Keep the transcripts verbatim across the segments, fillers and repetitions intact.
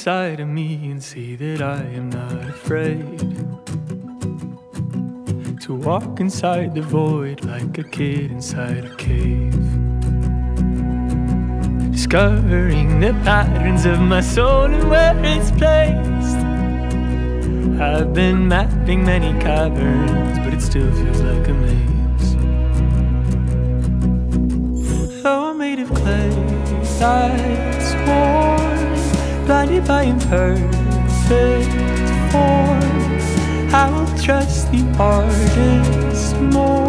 inside of me and see that I am not afraid to walk inside the void like a kid inside a cave, discovering the patterns of my soul and where it's placed. I've been mapping many caverns, but it still feels like a maze. Though I'm made of clay, I'd sworn, blinded by imperfect form, I will trust the artist more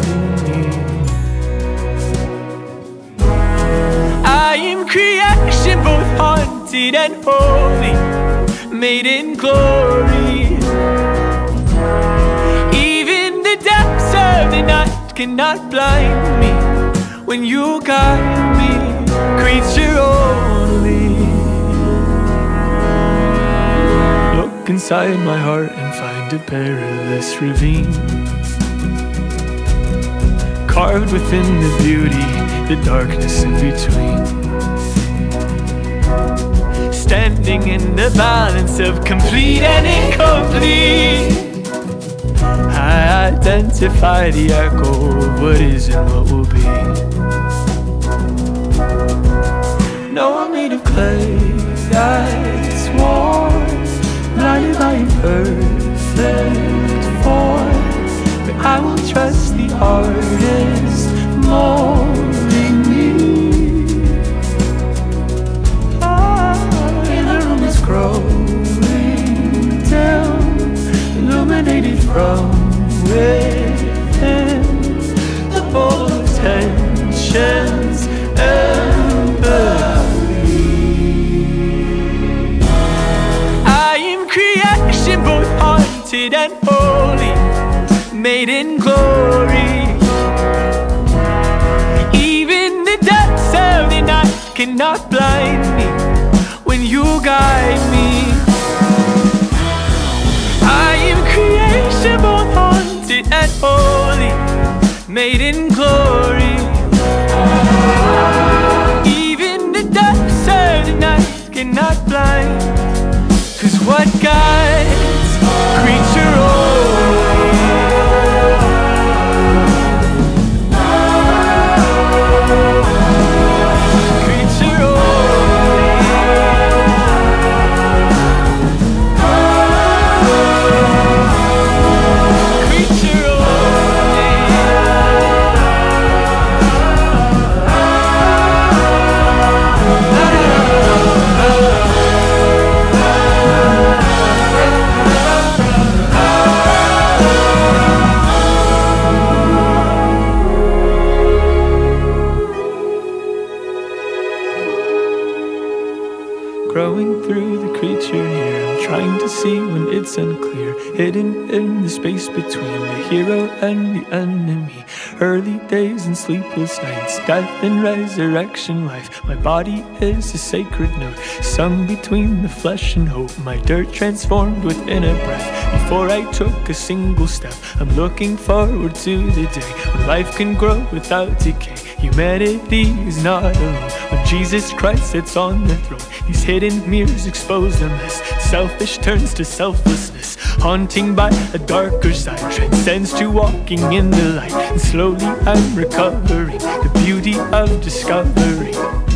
than me. I am creation, both haunted and holy, made in glory. Even the depths of the night cannot blind me when you guide me, creature only. Look inside my heart and find a perilous ravine, carved within the beauty, the darkness in between. Standing in the balance of complete and incomplete, I identify the echo of what is and what will be. No, I'm made of clay, I sworn, blinded by imperfect form, but I will trust the artist molding me. Growing down, illuminated from within, the bowl of tensions and belief. I am creation, both haunted and holy, made in glory. Even the depths of the night cannot blind me when you guide me. I am creation, both haunted and holy, made in glory. Even the depths of the night cannot blind, 'cause what guides creature only. Growing through the creature here, I'm trying to see when it's unclear, hidden in the space between the hero and the enemy. Early days and sleepless nights, death and resurrection life. My body is a sacred note, sung between the flesh and hope. My dirt transformed within a breath, before I took a single step. I'm looking forward to the day when life can grow without decay. Humanity is not alone when Jesus Christ sits on the throne. These hidden mirrors expose the mess, selfish turns to selflessness, haunting by a darker side, transcends to walking in the light. And slowly I'm recovering the beauty of discovery.